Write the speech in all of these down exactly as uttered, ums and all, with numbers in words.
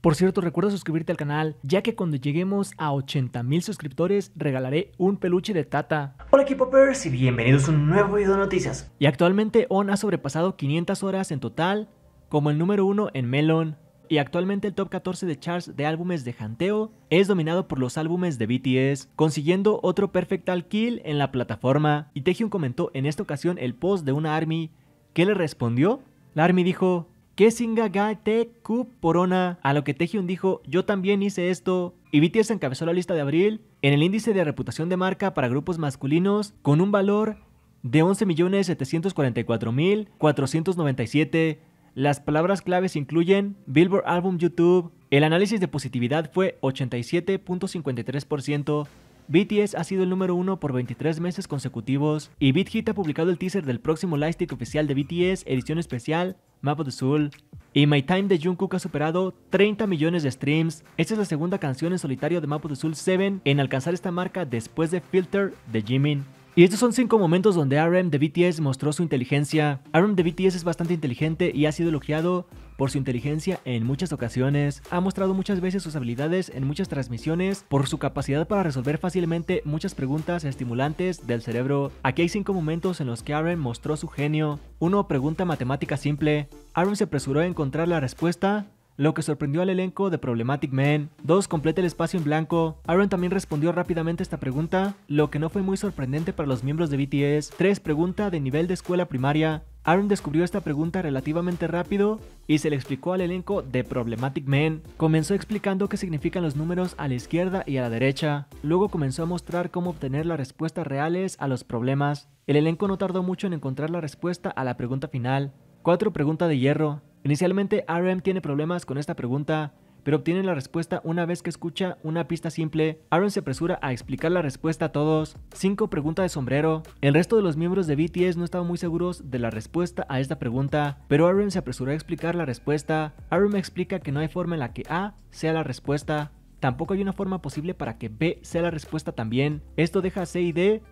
Por cierto, recuerda suscribirte al canal, ya que cuando lleguemos a ochenta mil suscriptores regalaré un peluche de Tata. Hola K-Popers y bienvenidos a un nuevo video de noticias. Y actualmente O N ha sobrepasado quinientas horas en total, como el número uno en Melon. Y actualmente el top catorce de charts de álbumes de Hanteo es dominado por los álbumes de B T S, consiguiendo otro Perfectal Kill en la plataforma. Y Taehyung comentó en esta ocasión el post de una ARMY. ¿Qué le respondió? La ARMY dijo... ¿Qué singa ga te ku porona? A lo que Taehyung dijo, yo también hice esto. Y B T S encabezó la lista de abril en el índice de reputación de marca para grupos masculinos con un valor de once millones setecientos cuarenta y cuatro mil cuatrocientos noventa y siete. Las palabras claves incluyen Billboard Album YouTube. El análisis de positividad fue ochenta y siete punto cincuenta y tres por ciento. B T S ha sido el número uno por veintitrés meses consecutivos. Y Big Hit ha publicado el teaser del próximo lightstick oficial de B T S edición especial Map of the Soul. Y My Time de Jungkook ha superado treinta millones de streams. Esta es la segunda canción en solitario de Map of the Soul siete en alcanzar esta marca después de Filter de Jimin. Y estos son cinco momentos donde R M de B T S mostró su inteligencia. R M de B T S es bastante inteligente y ha sido elogiado por su inteligencia en muchas ocasiones. Ha mostrado muchas veces sus habilidades en muchas transmisiones por su capacidad para resolver fácilmente muchas preguntas estimulantes del cerebro. Aquí hay cinco momentos en los que R M mostró su genio. uno. Pregunta matemática simple. R M se apresuró a encontrar la respuesta, lo que sorprendió al elenco de Problematic Men. dos. Completa el espacio en blanco. Aaron también respondió rápidamente esta pregunta, lo que no fue muy sorprendente para los miembros de B T S. tres. Pregunta de nivel de escuela primaria. Aaron descubrió esta pregunta relativamente rápido y se le explicó al elenco de Problematic Men. Comenzó explicando qué significan los números a la izquierda y a la derecha. Luego comenzó a mostrar cómo obtener las respuestas reales a los problemas. El elenco no tardó mucho en encontrar la respuesta a la pregunta final. cuatro. Pregunta de hierro. Inicialmente R M tiene problemas con esta pregunta, pero obtiene la respuesta una vez que escucha una pista simple. R M se apresura a explicar la respuesta a todos. cinco. Pregunta de sombrero. El resto de los miembros de B T S no estaban muy seguros de la respuesta a esta pregunta, pero R M se apresuró a explicar la respuesta. R M explica que no hay forma en la que A sea la respuesta. Tampoco hay una forma posible para que B sea la respuesta también. Esto deja a C y D,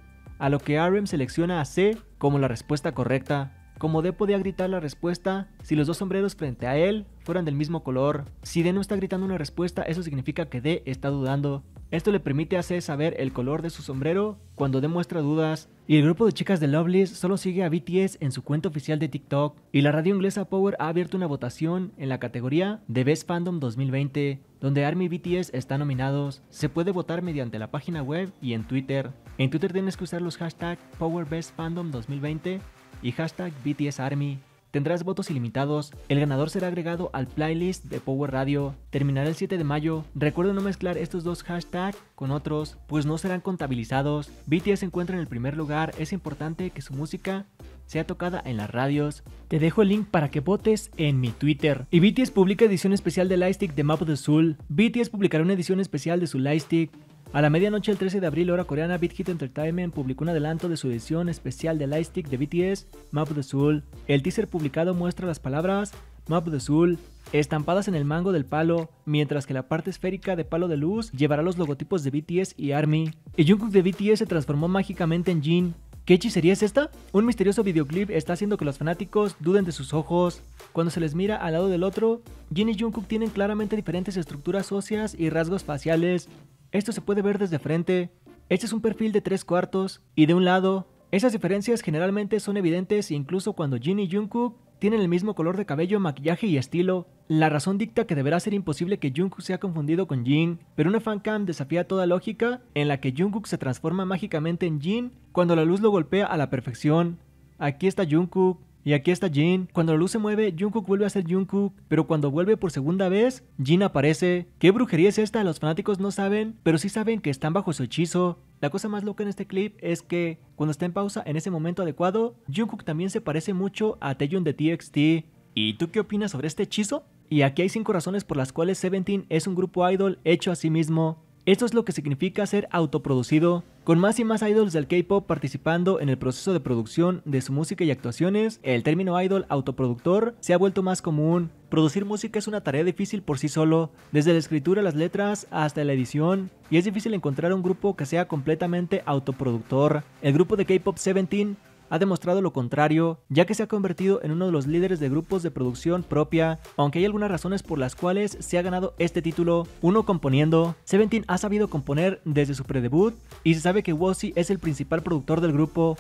a lo que R M selecciona a C como la respuesta correcta. Como D podía gritar la respuesta si los dos sombreros frente a él fueran del mismo color. Si D no está gritando una respuesta, eso significa que D está dudando. Esto le permite a C saber el color de su sombrero cuando D muestra dudas. Y el grupo de chicas de Loveless solo sigue a B T S en su cuenta oficial de TikTok. Y la radio inglesa Power ha abierto una votación en la categoría de Best Fandom dos mil veinte, donde ARMY y B T S están nominados. Se puede votar mediante la página web y en Twitter. En Twitter tienes que usar los hashtags Power Best Fandom dos mil veinte y hashtag B T S Army. Tendrás votos ilimitados. El ganador será agregado al playlist de Power Radio. Terminará el siete de mayo. Recuerda no mezclar estos dos hashtags con otros, pues no serán contabilizados. B T S se encuentra en el primer lugar. Es importante que su música sea tocada en las radios. Te dejo el link para que votes en mi Twitter. Y B T S publica edición especial del Lightstick de Map of the Soul. B T S publicará una edición especial de su Lightstick. A la medianoche el trece de abril, hora coreana, Big Hit Entertainment publicó un adelanto de su edición especial de Lightstick de B T S, Map of the Soul. El teaser publicado muestra las palabras Map of the Soul estampadas en el mango del palo, mientras que la parte esférica de palo de luz llevará los logotipos de B T S y ARMY. Y Jungkook de B T S se transformó mágicamente en Jin. ¿Qué hechicería es esta? Un misterioso videoclip está haciendo que los fanáticos duden de sus ojos. Cuando se les mira al lado del otro, Jin y Jungkook tienen claramente diferentes estructuras óseas y rasgos faciales. Esto se puede ver desde frente. Este es un perfil de tres cuartos y de un lado. Esas diferencias generalmente son evidentes incluso cuando Jin y Jungkook tienen el mismo color de cabello, maquillaje y estilo. La razón dicta que deberá ser imposible que Jungkook sea confundido con Jin, pero una fancam desafía toda lógica en la que Jungkook se transforma mágicamente en Jin cuando la luz lo golpea a la perfección. Aquí está Jungkook y aquí está Jin. Cuando la luz se mueve, Jungkook vuelve a ser Jungkook, pero cuando vuelve por segunda vez, Jin aparece. ¿Qué brujería es esta? Los fanáticos no saben, pero sí saben que están bajo su hechizo. La cosa más loca en este clip es que, cuando está en pausa en ese momento adecuado, Jungkook también se parece mucho a Taehyung de T X T. ¿Y tú qué opinas sobre este hechizo? Y aquí hay cinco razones por las cuales Seventeen es un grupo idol hecho a sí mismo. Esto es lo que significa ser autoproducido, con más y más idols del K-pop participando en el proceso de producción de su música y actuaciones. El término idol autoproductor se ha vuelto más común. Producir música es una tarea difícil por sí solo, desde la escritura, las letras, hasta la edición, y es difícil encontrar un grupo que sea completamente autoproductor. El grupo de K-pop Seventeen ha demostrado lo contrario, ya que se ha convertido en uno de los líderes de grupos de producción propia, aunque hay algunas razones por las cuales se ha ganado este título. Uno, componiendo. Seventeen ha sabido componer desde su predebut y se sabe que Woozi es el principal productor del grupo.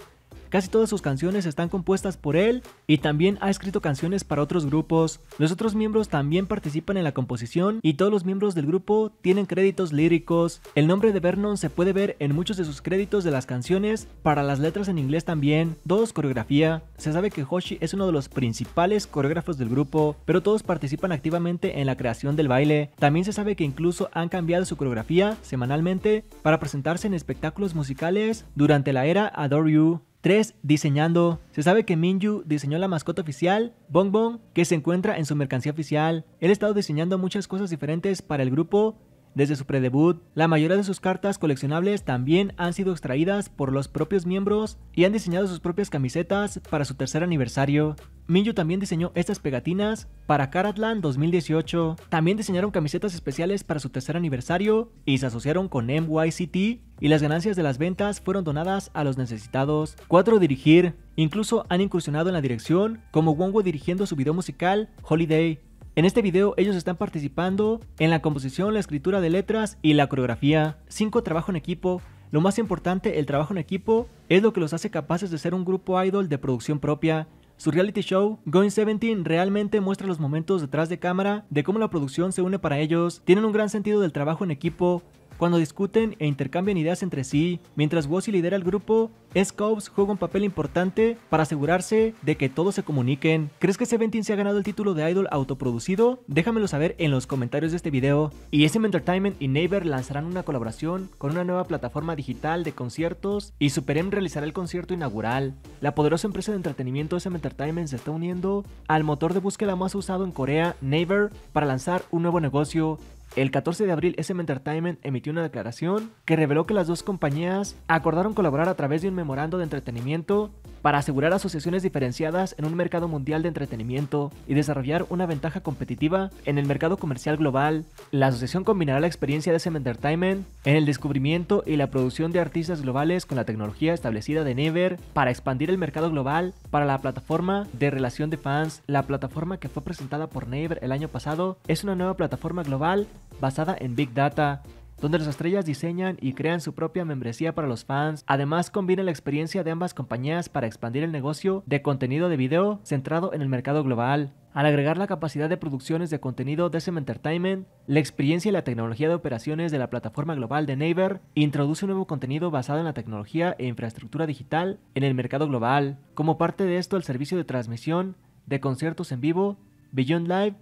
Casi todas sus canciones están compuestas por él y también ha escrito canciones para otros grupos. Los otros miembros también participan en la composición y todos los miembros del grupo tienen créditos líricos. El nombre de Vernon se puede ver en muchos de sus créditos de las canciones, para las letras en inglés también. Dos, coreografía. Se sabe que Hoshi es uno de los principales coreógrafos del grupo, pero todos participan activamente en la creación del baile. También se sabe que incluso han cambiado su coreografía semanalmente para presentarse en espectáculos musicales durante la era Adore You. tres. Diseñando. Se sabe que Minju diseñó la mascota oficial, Bong Bong, que se encuentra en su mercancía oficial. Él ha estado diseñando muchas cosas diferentes para el grupo desde su predebut. La mayoría de sus cartas coleccionables también han sido extraídas por los propios miembros y han diseñado sus propias camisetas para su tercer aniversario. Minju también diseñó estas pegatinas para Caratland dos mil dieciocho. También diseñaron camisetas especiales para su tercer aniversario y se asociaron con N Y C T, y las ganancias de las ventas fueron donadas a los necesitados. cuatro. Dirigir. Incluso han incursionado en la dirección, como Wonwo dirigiendo su video musical Holiday. En este video ellos están participando en la composición, la escritura de letras y la coreografía. cinco. Trabajo en equipo. Lo más importante, el trabajo en equipo es lo que los hace capaces de ser un grupo idol de producción propia. Su reality show, Going Seventeen, realmente muestra los momentos detrás de cámara de cómo la producción se une para ellos. Tienen un gran sentido del trabajo en equipo, cuando discuten e intercambian ideas entre sí. Mientras Woozi lidera el grupo, Scopes juega un papel importante para asegurarse de que todos se comuniquen. ¿Crees que Seventeen se ha ganado el título de idol autoproducido? Déjamelo saber en los comentarios de este video. Y S M Entertainment y Naver lanzarán una colaboración con una nueva plataforma digital de conciertos y SuperM realizará el concierto inaugural. La poderosa empresa de entretenimiento S M Entertainment se está uniendo al motor de búsqueda más usado en Corea, Naver, para lanzar un nuevo negocio. El catorce de abril, S M Entertainment emitió una declaración que reveló que las dos compañías acordaron colaborar a través de un memorando de entretenimiento para asegurar asociaciones diferenciadas en un mercado mundial de entretenimiento y desarrollar una ventaja competitiva en el mercado comercial global. La asociación combinará la experiencia de S M Entertainment en el descubrimiento y la producción de artistas globales con la tecnología establecida de Naver para expandir el mercado global para la plataforma de relación de fans. La plataforma, que fue presentada por Naver el año pasado, es una nueva plataforma global basada en Big Data, donde las estrellas diseñan y crean su propia membresía para los fans. Además, combina la experiencia de ambas compañías para expandir el negocio de contenido de video centrado en el mercado global. Al agregar la capacidad de producciones de contenido de S M Entertainment, la experiencia y la tecnología de operaciones de la plataforma global de Naver, introduce un nuevo contenido basado en la tecnología e infraestructura digital en el mercado global. Como parte de esto, el servicio de transmisión de conciertos en vivo, Beyond Live,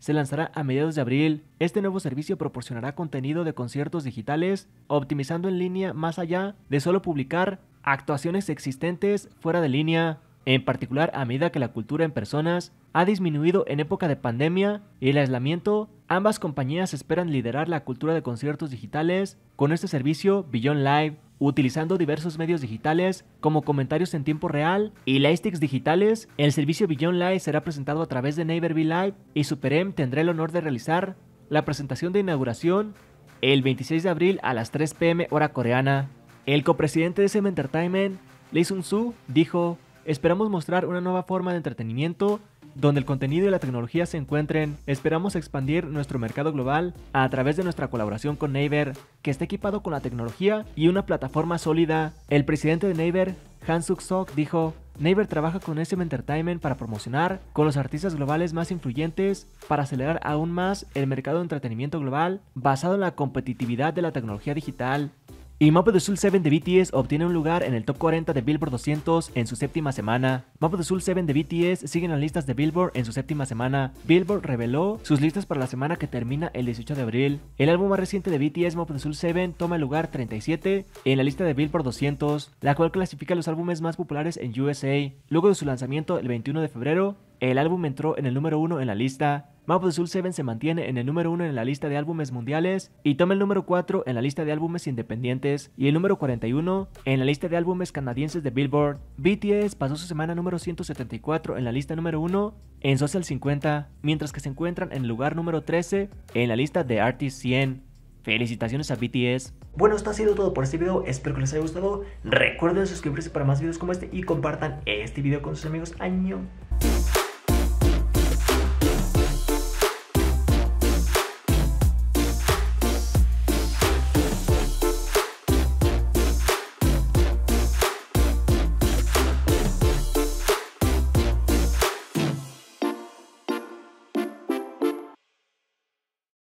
se lanzará a mediados de abril. Este nuevo servicio proporcionará contenido de conciertos digitales, optimizando en línea más allá de solo publicar actuaciones existentes fuera de línea. En particular, a medida que la cultura en personas ha disminuido en época de pandemia y el aislamiento, ambas compañías esperan liderar la cultura de conciertos digitales con este servicio Beyond Live, utilizando diversos medios digitales como comentarios en tiempo real y lightsticks digitales. El servicio Beyond Live será presentado a través de Naver V Live y SuperM tendrá el honor de realizar la presentación de inauguración el veintiséis de abril a las tres p m hora coreana. El copresidente de S M Entertainment, Lee Sung-soo, dijo: "Esperamos mostrar una nueva forma de entretenimiento donde el contenido y la tecnología se encuentren. Esperamos expandir nuestro mercado global a través de nuestra colaboración con Naver, que está equipado con la tecnología y una plataforma sólida". El presidente de Naver, Han Suk-sok, dijo: "Naver trabaja con S M Entertainment para promocionar con los artistas globales más influyentes para acelerar aún más el mercado de entretenimiento global basado en la competitividad de la tecnología digital". Y Map of the Soul siete de B T S obtiene un lugar en el top cuarenta de Billboard doscientos en su séptima semana. Map of the Soul siete de B T S sigue en las listas de Billboard en su séptima semana. Billboard reveló sus listas para la semana que termina el dieciocho de abril. El álbum más reciente de B T S, Map of the Soul siete, toma el lugar treinta y siete en la lista de Billboard doscientos, la cual clasifica los álbumes más populares en U S A. Luego de su lanzamiento el veintiuno de febrero, el álbum entró en el número uno en la lista. Map of the Soul siete se mantiene en el número uno en la lista de álbumes mundiales y toma el número cuatro en la lista de álbumes independientes y el número cuarenta y uno en la lista de álbumes canadienses de Billboard. B T S pasó su semana número ciento setenta y cuatro en la lista número uno en Social cincuenta, mientras que se encuentran en el lugar número trece en la lista de Artist cien. Felicitaciones a B T S. Bueno, esto ha sido todo por este video, espero que les haya gustado. Recuerden suscribirse para más videos como este y compartan este video con sus amigos. Año.